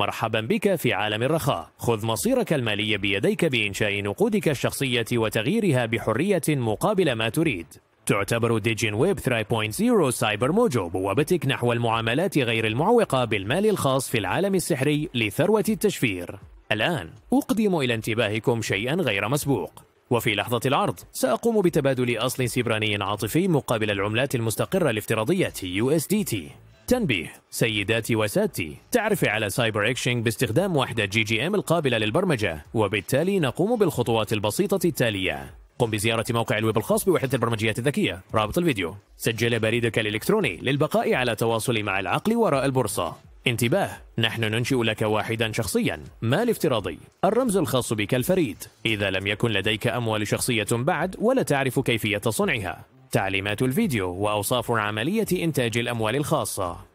مرحبا بك في عالم الرخاء. خذ مصيرك المالي بيديك بإنشاء نقودك الشخصية وتغييرها بحرية مقابل ما تريد. تعتبر ديجن ويب 3.0 سايبر موجو بوابتك نحو المعاملات غير المعوقة بالمال الخاص في العالم السحري لثروة التشفير. الآن أقدم إلى انتباهكم شيئا غير مسبوق، وفي لحظة العرض سأقوم بتبادل أصل سبراني عاطفي مقابل العملات المستقرة الافتراضية USDT. تنبيه سيداتي وسادتي، تعرف على سايبر اكشنج باستخدام وحدة GGM القابلة للبرمجة، وبالتالي نقوم بالخطوات البسيطة التالية. قم بزيارة موقع الويب الخاص بوحدة البرمجيات الذكية، رابط الفيديو. سجل بريدك الإلكتروني للبقاء على تواصل مع العقل وراء البورصة. انتباه، نحن ننشئ لك واحدا شخصيا، مال افتراضي، الرمز الخاص بك الفريد. إذا لم يكن لديك أموال شخصية بعد ولا تعرف كيفية صنعها، تعليمات الفيديو وأوصاف عملية إنتاج الأموال الخاصة.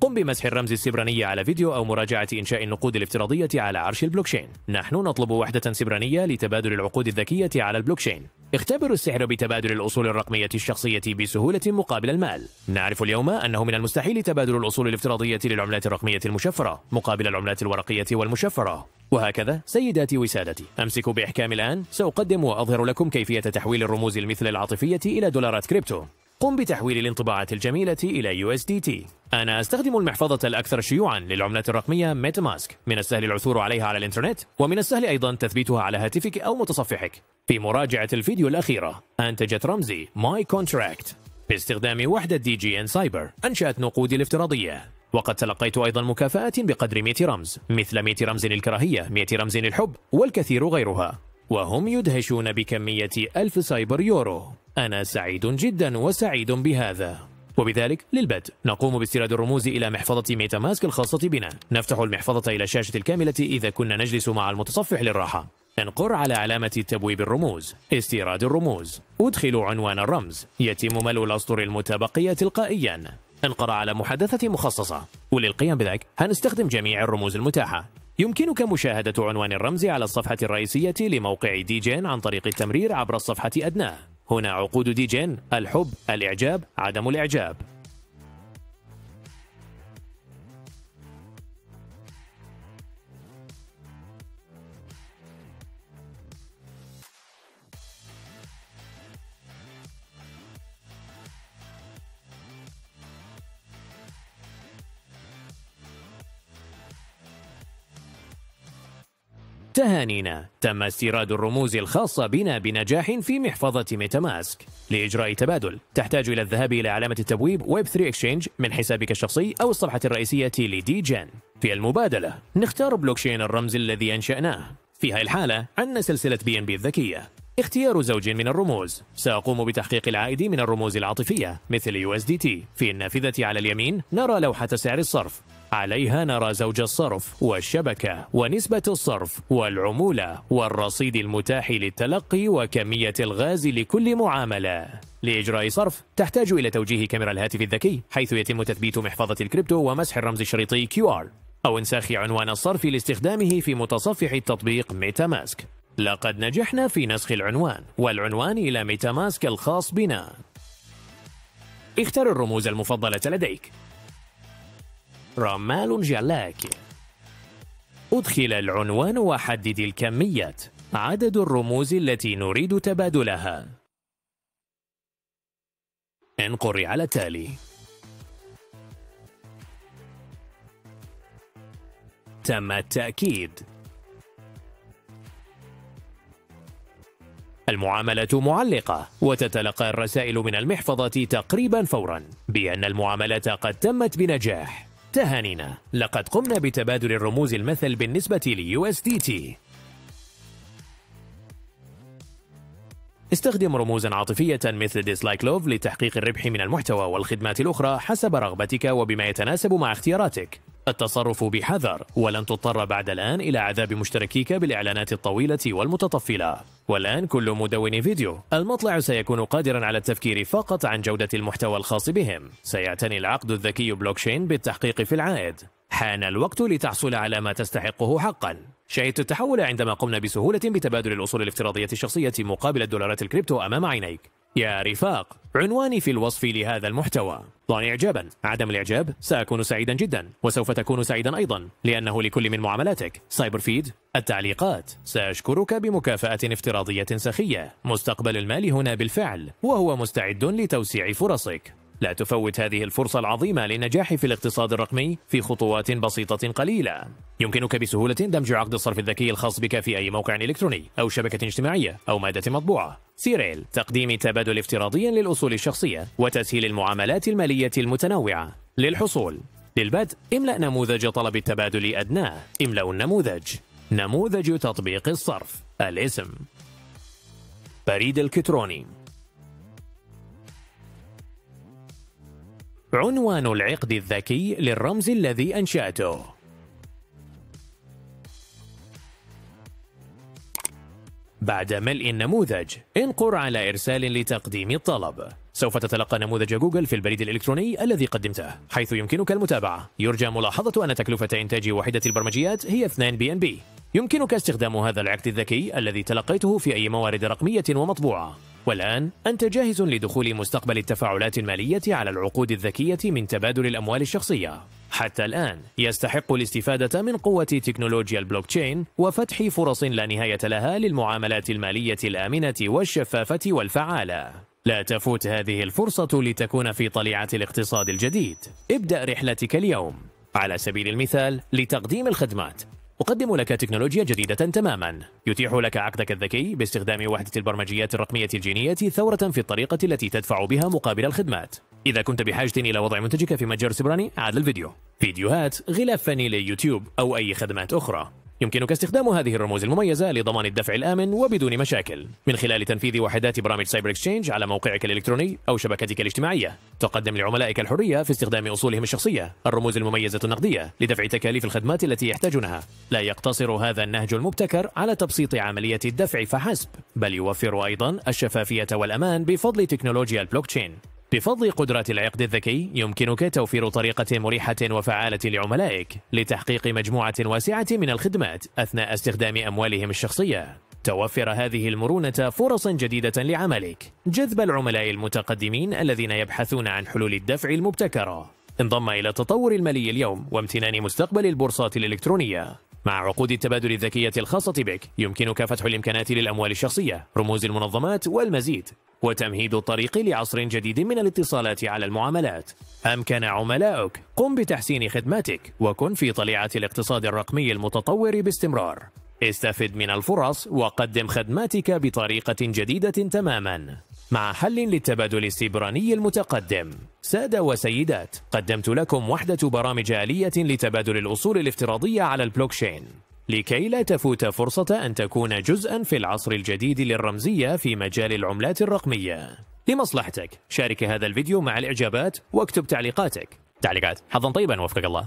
قم بمسح الرمز السبراني على فيديو أو مراجعة إنشاء النقود الافتراضية على عرش البلوكشين. نحن نطلب وحدة سبرانية لتبادل العقود الذكية على البلوكشين. اختبر السحر بتبادل الأصول الرقمية الشخصية بسهولة مقابل المال. نعرف اليوم أنه من المستحيل تبادل الأصول الافتراضية للعملات الرقمية المشفرة مقابل العملات الورقية والمشفرة. وهكذا سيداتي وسادتي، أمسكوا بإحكام الآن. سأقدم وأظهر لكم كيفية تحويل الرموز المثل العاطفية إلى دولارات كريبتو. قم بتحويل الانطباعات الجميلة إلى USDT. أنا أستخدم المحفظة الأكثر شيوعاً للعملات الرقمية ميتاماسك. من السهل العثور عليها على الإنترنت، ومن السهل أيضاً تثبيتها على هاتفك أو متصفحك. في مراجعة الفيديو الأخيرة، أنتجت رمزي ماي كونتراكت باستخدام وحدة DGN سايبر. أنشأت نقودي الافتراضية، وقد تلقيت أيضاً مكافآت بقدر 100 رمز، مثل 100 رمز للكراهية، 100 رمز للحب، والكثير غيرها، وهم يدهشون بكمية 1000 سايبر يورو. أنا سعيد جدا وسعيد بهذا. وبذلك للبدء نقوم باستيراد الرموز إلى محفظة ميتاماسك الخاصة بنا. نفتح المحفظة إلى الشاشة الكاملة إذا كنا نجلس مع المتصفح للراحة. انقر على علامة تبويب الرموز، استيراد الرموز، ادخل عنوان الرمز. يتم ملء الأسطر المتبقية تلقائيا. انقر على محادثة مخصصة، وللقيام بذلك هنستخدم جميع الرموز المتاحة. يمكنك مشاهدة عنوان الرمز على الصفحة الرئيسية لموقع ديجين عن طريق التمرير عبر الصفحة أدناه. هنا عقود ديجين، الحب، الإعجاب، عدم الإعجاب. تهانينا، تم استيراد الرموز الخاصة بنا بنجاح في محفظة ميتاماسك. لإجراء تبادل تحتاج إلى الذهاب إلى علامة التبويب ويب 3 اكشينج من حسابك الشخصي أو الصفحة الرئيسية لديجين. في المبادلة نختار بلوكشين الرمز الذي أنشأناه. في هاي الحالة عندنا سلسلة BNB الذكية. اختيار زوج من الرموز. سأقوم بتحقيق العائد من الرموز العاطفية مثل USDT. في النافذة على اليمين نرى لوحة سعر الصرف. عليها نرى زوج الصرف والشبكة ونسبة الصرف والعمولة والرصيد المتاح للتلقي وكمية الغاز لكل معاملة. لإجراء صرف تحتاج إلى توجيه كاميرا الهاتف الذكي، حيث يتم تثبيت محفظة الكريبتو ومسح الرمز الشريطي QR، أو انساخ عنوان الصرف لاستخدامه في متصفح التطبيق ميتاماسك. لقد نجحنا في نسخ العنوان والعنوان إلى ميتاماسك الخاص بنا. اختر الرموز المفضلة لديك. رمال جلاك. أدخل العنوان وحدد الكمية، عدد الرموز التي نريد تبادلها. انقر على التالي. تم التأكيد. المعاملة معلقة، وتتلقى الرسائل من المحفظة تقريبا فورا بأن المعاملة قد تمت بنجاح. تهانينا، لقد قمنا بتبادل الرموز المثل بالنسبة ل USDT. استخدم رموزا عاطفية مثل ديسلايك لوف لتحقيق الربح من المحتوى والخدمات الأخرى حسب رغبتك وبما يتناسب مع اختياراتك. التصرف بحذر، ولن تضطر بعد الآن إلى عذاب مشتركيك بالإعلانات الطويلة والمتطفلة. والآن كل مدون فيديو المطلع سيكون قادرا على التفكير فقط عن جودة المحتوى الخاص بهم. سيعتني العقد الذكي بلوكشين بالتحقيق في العائد. حان الوقت لتحصل على ما تستحقه حقا. شهدت التحول عندما قمنا بسهولة بتبادل الأصول الافتراضية الشخصية مقابل الدولارات الكريبتو أمام عينيك. يا رفاق، عنواني في الوصف لهذا المحتوى. طن إعجابا، عدم الإعجاب سأكون سعيدا جدا، وسوف تكون سعيدا أيضا، لأنه لكل من معاملاتك. سايبر فيد، التعليقات، سأشكرك بمكافأة افتراضية سخية. مستقبل المال هنا بالفعل، وهو مستعد لتوسيع فرصك. لا تفوت هذه الفرصة العظيمة للنجاح في الاقتصاد الرقمي في خطوات بسيطة قليلة. يمكنك بسهولة دمج عقد الصرف الذكي الخاص بك في أي موقع إلكتروني أو شبكة اجتماعية أو مادة مطبوعة. سيريل، تقديم تبادل افتراضي للأصول الشخصية وتسهيل المعاملات المالية المتنوعة. للحصول، للبدء املأ نموذج طلب التبادل أدناه. املأ النموذج. نموذج تطبيق الصرف. الاسم: بريد إلكتروني. عنوان العقد الذكي للرمز الذي أنشأته. بعد ملء النموذج، انقر على إرسال لتقديم الطلب. سوف تتلقى نموذج جوجل في البريد الإلكتروني الذي قدمته، حيث يمكنك المتابعة. يرجى ملاحظة أن تكلفة إنتاج وحدة البرمجيات هي 2 BNB. يمكنك استخدام هذا العقد الذكي الذي تلقيته في أي موارد رقمية ومطبوعة. والآن أنت جاهز لدخول مستقبل التفاعلات المالية على العقود الذكية من تبادل الأموال الشخصية. حتى الآن يستحق الاستفادة من قوة تكنولوجيا البلوكتشين وفتح فرص لا نهاية لها للمعاملات المالية الآمنة والشفافة والفعالة. لا تفوت هذه الفرصة لتكون في طليعة الاقتصاد الجديد. ابدأ رحلتك اليوم. على سبيل المثال، لتقديم الخدمات، أقدم لك تكنولوجيا جديدة تماماً. يتيح لك عقدك الذكي باستخدام وحدة البرمجيات الرقمية الجينية ثورة في الطريقة التي تدفع بها مقابل الخدمات. إذا كنت بحاجة إلى وضع منتجك في متجر سبراني، عاد الفيديو، فيديوهات، غلاف فني ليوتيوب أو أي خدمات أخرى. يمكنك استخدام هذه الرموز المميزة لضمان الدفع الآمن وبدون مشاكل من خلال تنفيذ وحدات برامج سايبر اكسشينج على موقعك الإلكتروني أو شبكتك الاجتماعية. تقدم لعملائك الحرية في استخدام أصولهم الشخصية، الرموز المميزة النقدية، لدفع تكاليف الخدمات التي يحتاجونها. لا يقتصر هذا النهج المبتكر على تبسيط عملية الدفع فحسب، بل يوفر أيضا الشفافية والأمان بفضل تكنولوجيا البلوكتشين. بفضل قدرات العقد الذكي، يمكنك توفير طريقة مريحة وفعالة لعملائك لتحقيق مجموعة واسعة من الخدمات أثناء استخدام أموالهم الشخصية. توفر هذه المرونة فرص جديدة لعملك، جذب العملاء المتقدمين الذين يبحثون عن حلول الدفع المبتكرة. انضم إلى التطور المالي اليوم وامتنان مستقبل البورصات الإلكترونية. مع عقود التبادل الذكية الخاصة بك، يمكنك فتح الإمكانات للأموال الشخصية، رموز المنظمات والمزيد، وتمهيد الطريق لعصر جديد من الاتصالات على المعاملات. أمكن عملائك، قم بتحسين خدماتك وكن في طليعة الاقتصاد الرقمي المتطور باستمرار. استفد من الفرص وقدم خدماتك بطريقة جديدة تماما. مع حل للتبادل الاستبراني المتقدم. سادة وسيدات، قدمت لكم وحدة برامج آلية لتبادل الأصول الافتراضية على البلوكشين. لكي لا تفوت فرصة أن تكون جزءاً في العصر الجديد للرمزية في مجال العملات الرقمية. لمصلحتك، شارك هذا الفيديو مع الإعجابات واكتب تعليقاتك. تعليقات، حظاً طيباً وفقك الله.